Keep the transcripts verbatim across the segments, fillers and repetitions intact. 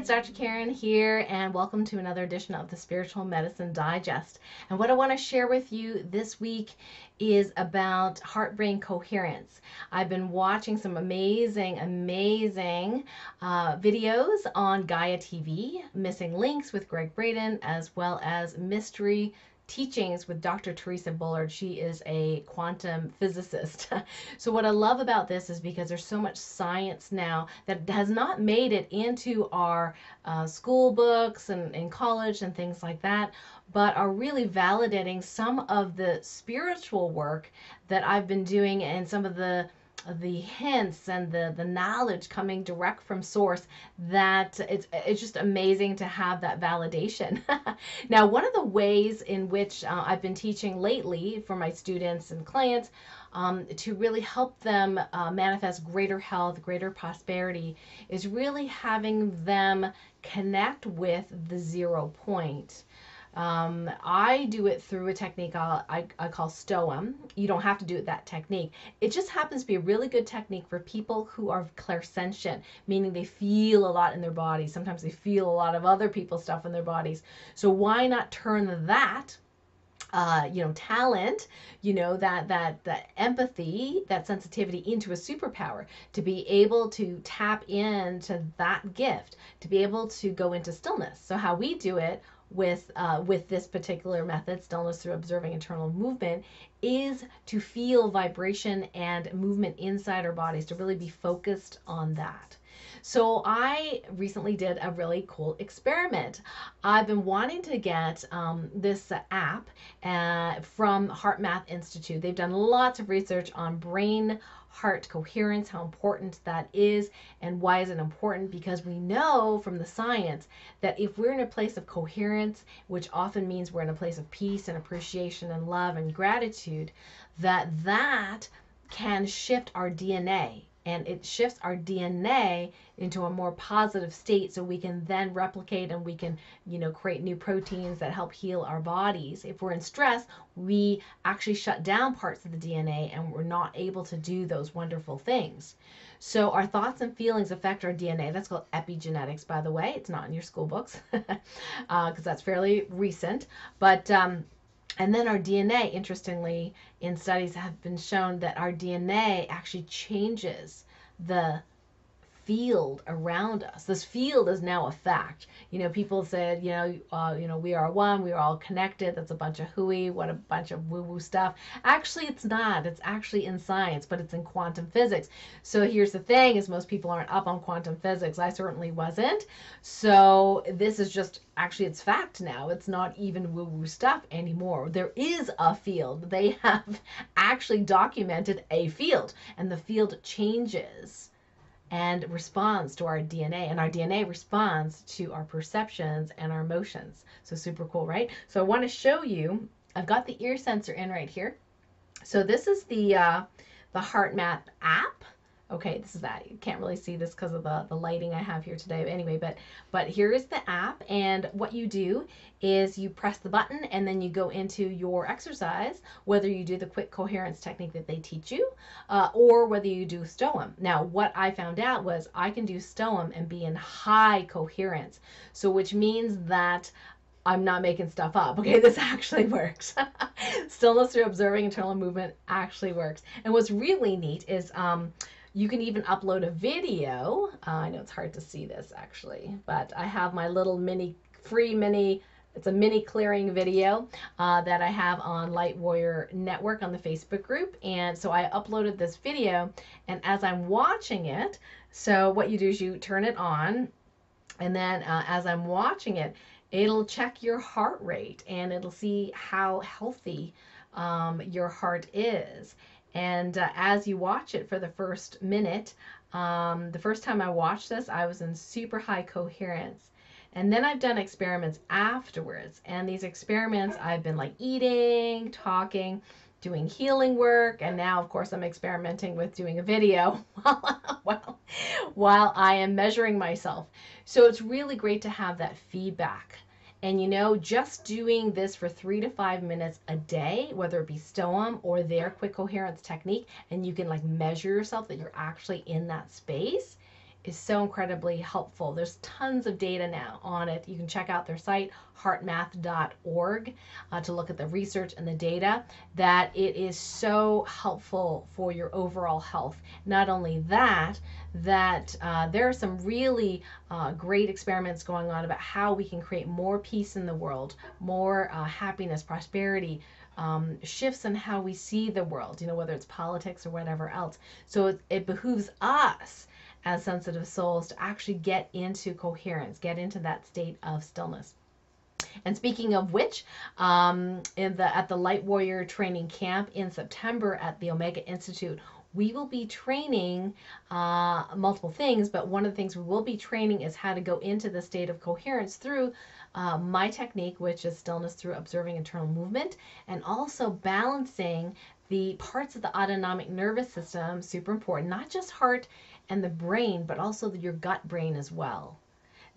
it's Doctor Karen here, and welcome to another edition of the Spiritual Medicine Digest. And what I want to share with you this week is about heart-brain coherence. I've been watching some amazing, amazing uh, videos on Gaia T V, Missing Links with Greg Braden, as well as Mystery Teachings with Doctor Teresa Bullard. She is a quantum physicist. So what I love about this is because there's so much science now that has not made it into our uh, school books and in college and things like that, but are really validating some of the spiritual work that I've been doing and some of the the hints and the the knowledge coming direct from source. That it's it's just amazing to have that validation. Now, one of the ways in which uh, I've been teaching lately for my students and clients um, to really help them uh, manifest greater health, greater prosperity, is really having them connect with the zero point. Um, I do it through a technique I, I, I call STOIM. You don't have to do it that technique. It just happens to be a really good technique for people who are clairsentient, meaning they feel a lot in their bodies. Sometimes they feel a lot of other people's stuff in their bodies. So why not turn that Uh, you know, talent, you know, that, that, that empathy, that sensitivity into a superpower, to be able to tap into that gift, to be able to go into stillness. So how we do it with, uh, with this particular method, stillness through observing internal movement, is to feel vibration and movement inside our bodies, to really be focused on that. So I recently did a really cool experiment. I've been wanting to get um, this app uh, from HeartMath Institute. They've done lots of research on brain-heart coherence, how important that is, and why is it important? Because we know from the science that if we're in a place of coherence, which often means we're in a place of peace and appreciation and love and gratitude, that that can shift our D N A. And it shifts our D N A into a more positive state, so we can then replicate and we can, you know, create new proteins that help heal our bodies. If we're in stress, we actually shut down parts of the D N A and we're not able to do those wonderful things. So our thoughts and feelings affect our D N A. That's called epigenetics, by the way. It's not in your school books because uh, that's fairly recent. But um, and then our D N A, interestingly, in studies have been shown that our D N A actually changes the field around us. This field is now a fact. You know, people said, you know, uh, you know, we are one, we are all connected. That's a bunch of hooey, what a bunch of woo-woo stuff. Actually, it's not. It's actually in science, but it's in quantum physics. So here's the thing: is most people aren't up on quantum physics. I certainly wasn't. So this is just actually it's fact now. It's not even woo-woo stuff anymore. There is a field. They have actually documented a field, and the field changes and responds to our D N A, and our D N A responds to our perceptions and our emotions. So super cool, right? So I want to show you, I've got the ear sensor in right here. So this is the uh, the HeartMap app. Okay, this is that. You can't really see this because of the, the lighting I have here today. But anyway, but, but here is the app, and what you do is you press the button and then you go into your exercise, whether you do the quick coherence technique that they teach you uh, or whether you do STOIM. Now, what I found out was I can do STOIM and be in high coherence, so which means that I'm not making stuff up. Okay, this actually works. Stillness through observing internal movement actually works. And what's really neat is um, you can even upload a video. Uh, I know it's hard to see this actually, but I have my little mini, free mini, it's a mini clearing video uh, that I have on Light Warrior Network on the Facebook group. And so I uploaded this video, and as I'm watching it, so what you do is you turn it on, and then uh, as I'm watching it, it'll check your heart rate and it'll see how healthy um, your heart is. And uh, as you watch it for the first minute, um, the first time I watched this, I was in super high coherence. And then I've done experiments afterwards. And these experiments, I've been like eating, talking, doing healing work. And now, of course, I'm experimenting with doing a video while, while, while I am measuring myself. So it's really great to have that feedback. And you know, just doing this for three to five minutes a day, whether it be STOIM or their quick coherence technique, and you can like measure yourself that you're actually in that space, is so incredibly helpful. There's tons of data now on it. You can check out their site, heart math dot org, uh, to look at the research and the data, that it is so helpful for your overall health. Not only that, that uh, there are some really uh, great experiments going on about how we can create more peace in the world, more uh, happiness, prosperity, Um, shifts in how we see the world, you know, whether it's politics or whatever else. So it, it behooves us as sensitive souls to actually get into coherence, get into that state of stillness. And speaking of which, um, in the, at the Light Warrior training camp in September at the Omega Institute, we will be training uh, multiple things, but one of the things we will be training is how to go into the state of coherence through uh, my technique, which is stillness through observing internal movement, and also balancing the parts of the autonomic nervous system, super important, not just heart and the brain, but also the, your gut brain as well.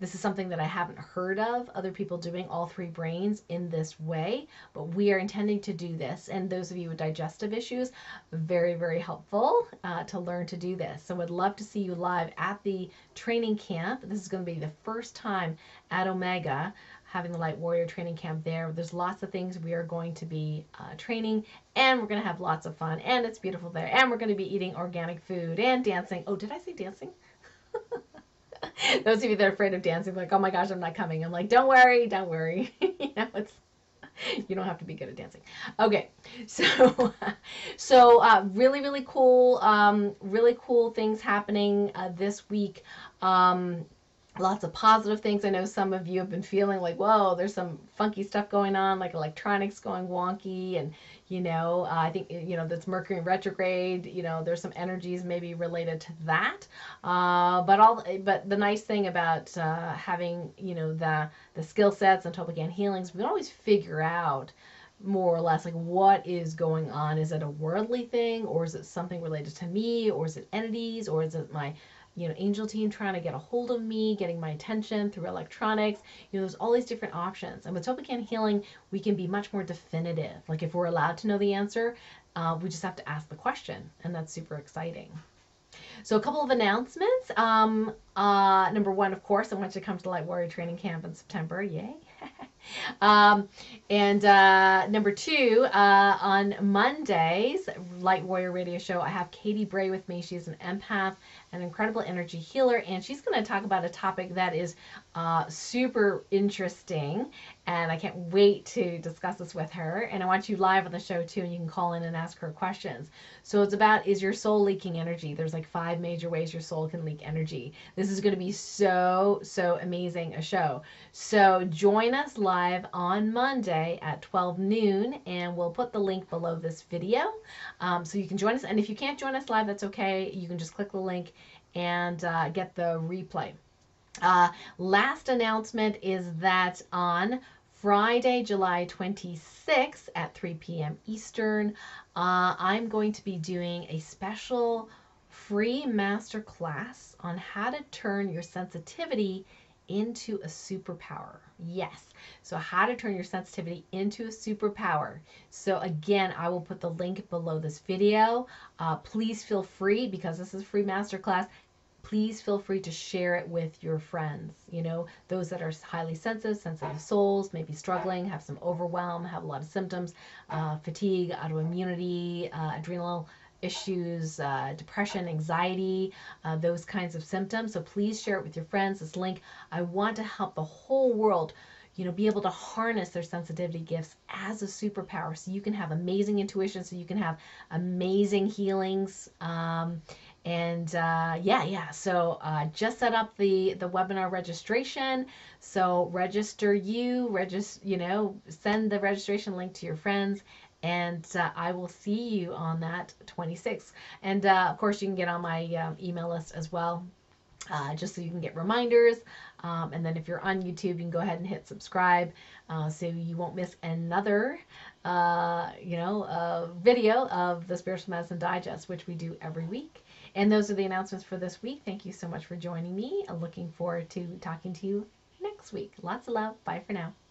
This is something that I haven't heard of, other people doing all three brains in this way, but we are intending to do this. And those of you with digestive issues, very, very helpful uh, to learn to do this. So I'd love to see you live at the training camp. This is going to be the first time at Omega, having the Light Warrior training camp there. There's lots of things we are going to be uh, training, and we're going to have lots of fun, and it's beautiful there, and we're going to be eating organic food and dancing. Oh, did I say dancing? Those of you that are afraid of dancing, like, oh my gosh, I'm not coming. I'm like, don't worry, don't worry. You know, it's, you don't have to be good at dancing. Okay, so so uh, really, really cool, um, really cool things happening uh, this week. Um, lots of positive things. I know some of you have been feeling like, whoa, there's some funky stuff going on, like electronics going wonky, and you know, uh, I think, you know, that's Mercury retrograde, you know, there's some energies maybe related to that, uh, but all but the nice thing about uh, having, you know, the the skill sets and topic and healings, we can always figure out more or less like what is going on. Is it a worldly thing, or is it something related to me, or is it entities, or is it my, you know, angel team trying to get a hold of me, getting my attention through electronics? You know, there's all these different options. And with Topican healing, we can be much more definitive. Like if we're allowed to know the answer, uh, we just have to ask the question. And that's super exciting. So a couple of announcements. Um, uh, number one, of course, I want you to come to the Light Warrior Training Camp in September. Yay. um, and uh, number two, uh, on Mondays, Light Warrior Radio Show, I have Katie Bray with me. She's an empath, an incredible energy healer, and she's going to talk about a topic that is uh, super interesting, and I can't wait to discuss this with her. And I want you live on the show too, and you can call in and ask her questions. So it's about, is your soul leaking energy? There's like five major ways your soul can leak energy. This is going to be so, so amazing a show. So join us live on Monday at twelve noon, and we'll put the link below this video. Um, so you can join us, and if you can't join us live, that's okay. You can just click the link and uh, get the replay. Uh, last announcement is that on Friday, July twenty-sixth at three p m Eastern, uh, I'm going to be doing a special free masterclass on how to turn your sensitivity into a superpower. Yes. So how to turn your sensitivity into a superpower. So again, I will put the link below this video. Uh, please feel free, because this is a free masterclass, please feel free to share it with your friends. You know, those that are highly sensitive, sensitive souls, maybe struggling, have some overwhelm, have a lot of symptoms, uh, fatigue, autoimmunity, uh, adrenal issues, uh, depression, anxiety, uh, those kinds of symptoms. So please share it with your friends, this link. I want to help the whole world, you know, be able to harness their sensitivity gifts as a superpower, so you can have amazing intuition, so you can have amazing healings. Um, And uh, yeah, yeah, so uh, just set up the, the webinar registration. So register you, register, you know, send the registration link to your friends, and uh, I will see you on that twenty-sixth. And uh, of course, you can get on my um, email list as well, uh, just so you can get reminders. Um, and then if you're on YouTube, you can go ahead and hit subscribe, uh, so you won't miss another uh, you know, uh, video of the Spiritual Medicine Digest, which we do every week. And those are the announcements for this week. Thank you so much for joining me. I'm looking forward to talking to you next week. Lots of love. Bye for now.